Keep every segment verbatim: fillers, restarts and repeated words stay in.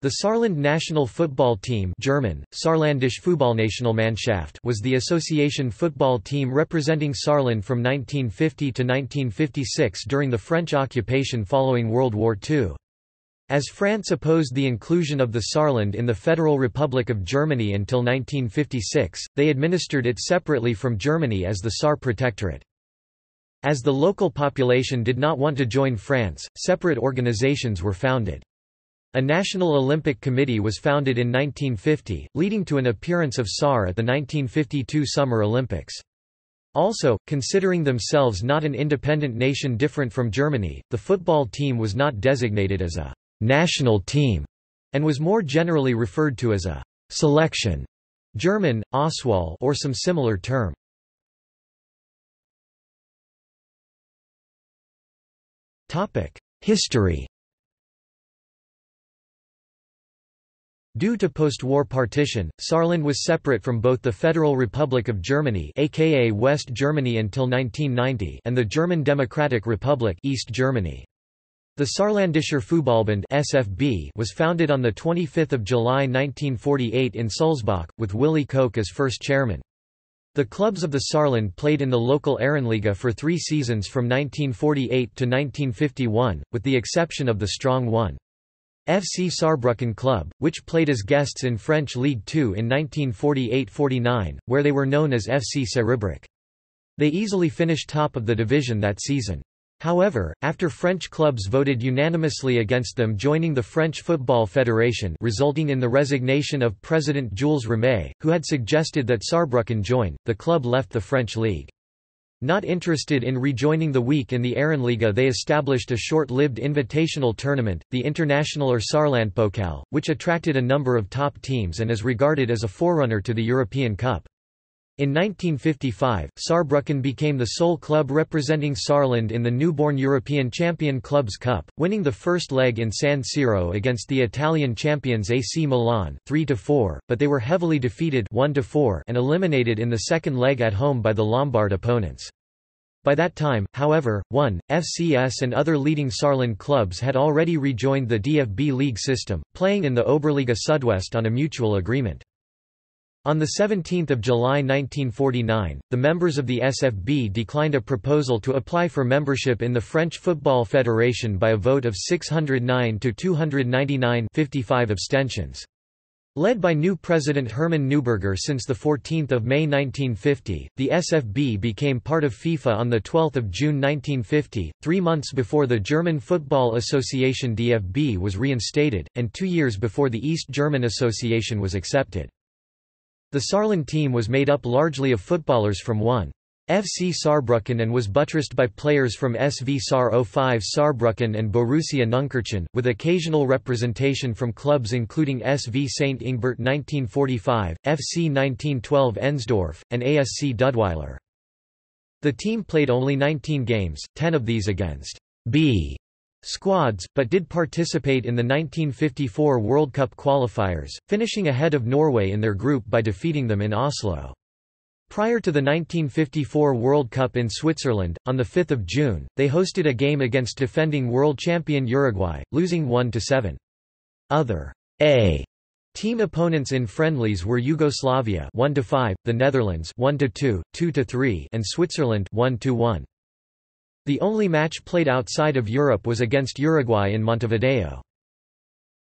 The Saarland national football team (German: Saarländische Fußballnationalmannschaft) was the association football team representing Saarland from nineteen fifty to nineteen fifty-six during the French occupation following World War Two. As France opposed the inclusion of the Saarland in the Federal Republic of Germany until nineteen fifty-six, they administered it separately from Germany as the Saar Protectorate. As the local population did not want to join France, separate organizations were founded. A National Olympic Committee was founded in nineteen fifty, leading to an appearance of Saar at the nineteen fifty-two Summer Olympics. Also, considering themselves not an independent nation different from Germany, the football team was not designated as a national team and was more generally referred to as a selection, German, Auswahl, or some similar term. History. Due to post-war partition, Saarland was separate from both the Federal Republic of Germany, aka West Germany until nineteen ninety, and the German Democratic Republic, East Germany. The Saarländischer Fußballbund (S F B) was founded on the twenty-fifth of July nineteen forty-eight in Sulzbach, with Willy Koch as first chairman. The clubs of the Saarland played in the local Ehrenliga for three seasons from nineteen forty-eight to nineteen fifty-one, with the exception of the Strong One. F C Saarbrücken Club, which played as guests in French League Two in nineteen forty-eight forty-nine, where they were known as F C Saarbrücken. They easily finished top of the division that season. However, after French clubs voted unanimously against them joining the French Football Federation, resulting in the resignation of President Jules Rimet, who had suggested that Saarbrücken join, the club left the French league. Not interested in rejoining the week in the Ehrenliga, they established a short-lived invitational tournament, the Internationaler Saarland Pokal, which attracted a number of top teams and is regarded as a forerunner to the European Cup. In nineteen fifty-five, Saarbrücken became the sole club representing Saarland in the newborn European Champion Clubs Cup, winning the first leg in San Siro against the Italian champions A C Milan, three to four, but they were heavily defeated one to four and eliminated in the second leg at home by the Lombard opponents. By that time, however, one, F C S and other leading Saarland clubs had already rejoined the D F B league system, playing in the Oberliga Südwest on a mutual agreement. On the seventeenth of July nineteen forty-nine, the members of the S F B declined a proposal to apply for membership in the French Football Federation by a vote of six hundred nine to two hundred ninety-nine, fifty-five abstentions. Led by new president Hermann Neuberger since the fourteenth of May nineteen fifty, the S F B became part of FIFA on the twelfth of June nineteen fifty, three months before the German Football Association D F B was reinstated, and two years before the East German Association was accepted. The Saarland team was made up largely of footballers from one. F C Saarbrücken and was buttressed by players from S V Saar oh five Saarbrücken and Borussia Nunkirchen, with occasional representation from clubs including S V Saint Ingbert nineteen forty-five, F C nineteen twelve Ennsdorf, and A S C Dudweiler. The team played only nineteen games, ten of these against B squads, but did participate in the nineteen fifty-four World Cup qualifiers, finishing ahead of Norway in their group by defeating them in Oslo. Prior to the nineteen fifty-four World Cup in Switzerland, on the fifth of June, they hosted a game against defending world champion Uruguay, losing one to seven. Other A team opponents in friendlies were Yugoslavia one to five, the Netherlands one to two, two to three, and Switzerland one to one. The only match played outside of Europe was against Uruguay in Montevideo.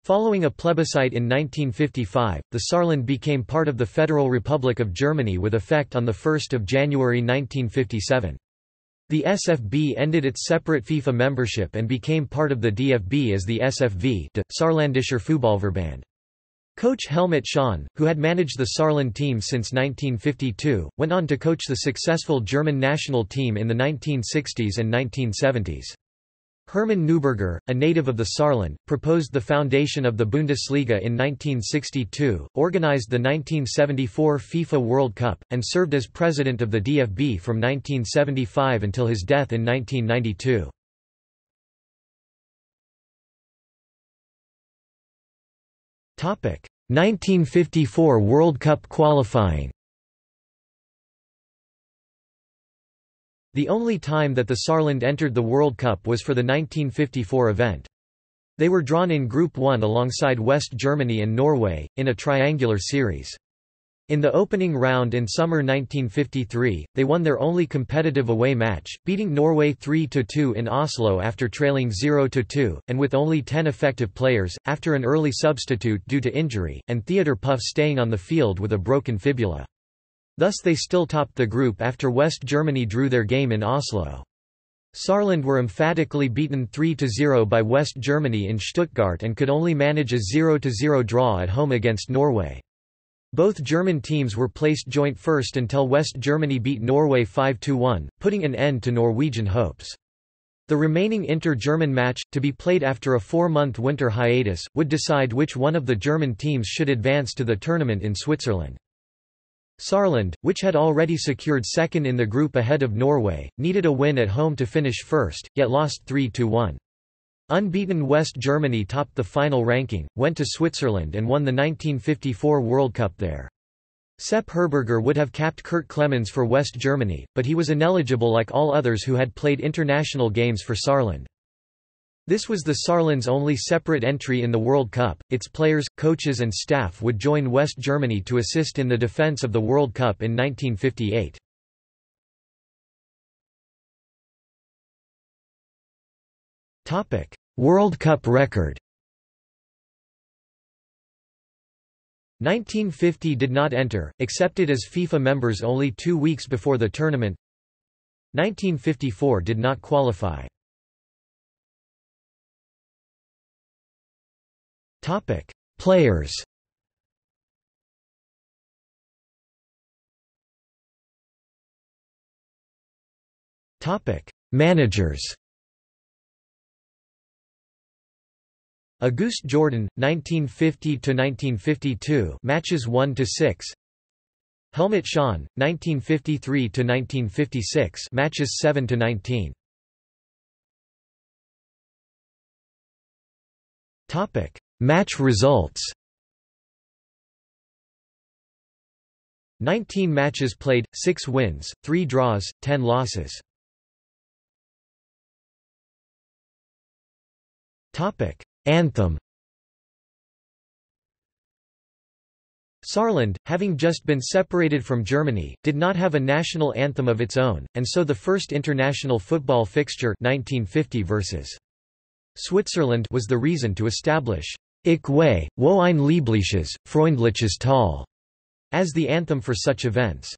Following a plebiscite in nineteen fifty-five, the Saarland became part of the Federal Republic of Germany with effect on the first of January nineteen fifty-seven. The S F B ended its separate FIFA membership and became part of the D F B as the S F V, de Saarländischer Fußballverband. Coach Helmut Schön, who had managed the Saarland team since nineteen fifty-two, went on to coach the successful German national team in the nineteen sixties and nineteen seventies. Hermann Neuberger, a native of the Saarland, proposed the foundation of the Bundesliga in nineteen sixty-two, organized the nineteen seventy-four FIFA World Cup, and served as president of the D F B from nineteen seventy-five until his death in nineteen ninety-two. nineteen fifty-four World Cup qualifying. The only time that the Saarland entered the World Cup was for the nineteen fifty-four event. They were drawn in Group one alongside West Germany and Norway, in a triangular series. In the opening round in summer nineteen fifty-three, they won their only competitive away match, beating Norway three to two in Oslo after trailing zero to two, and with only ten effective players, after an early substitute due to injury, and Theodor Puff staying on the field with a broken fibula. Thus they still topped the group after West Germany drew their game in Oslo. Saarland were emphatically beaten three to zero by West Germany in Stuttgart and could only manage a zero to zero draw at home against Norway. Both German teams were placed joint first until West Germany beat Norway five to one, putting an end to Norwegian hopes. The remaining inter-German match, to be played after a four-month winter hiatus, would decide which one of the German teams should advance to the tournament in Switzerland. Saarland, which had already secured second in the group ahead of Norway, needed a win at home to finish first, yet lost three to one. Unbeaten West Germany topped the final ranking, went to Switzerland and won the nineteen fifty-four World Cup there. Sepp Herberger would have capped Kurt Clemens for West Germany, but he was ineligible like all others who had played international games for Saarland. This was the Saarland's only separate entry in the World Cup. Its players, coaches and staff would join West Germany to assist in the defense of the World Cup in nineteen fifty-eight. World Cup record. Nineteen fifty did not enter, accepted as FIFA members only two weeks before the tournament. Nineteen fifty-four did not qualify. Players. Managers. Auguste Jordan, nineteen fifty to nineteen fifty-two, matches one to six. Helmut Schön, nineteen fifty-three to nineteen fifty-six, matches seven to nineteen. Topic: Match results. nineteen matches played, six wins, three draws, ten losses. Topic: Anthem. Saarland, having just been separated from Germany, did not have a national anthem of its own, and so the first international football fixture nineteen fifty versus Switzerland was the reason to establish "Ich weiß, wo ein liebliches, freundliches Tal" as the anthem for such events.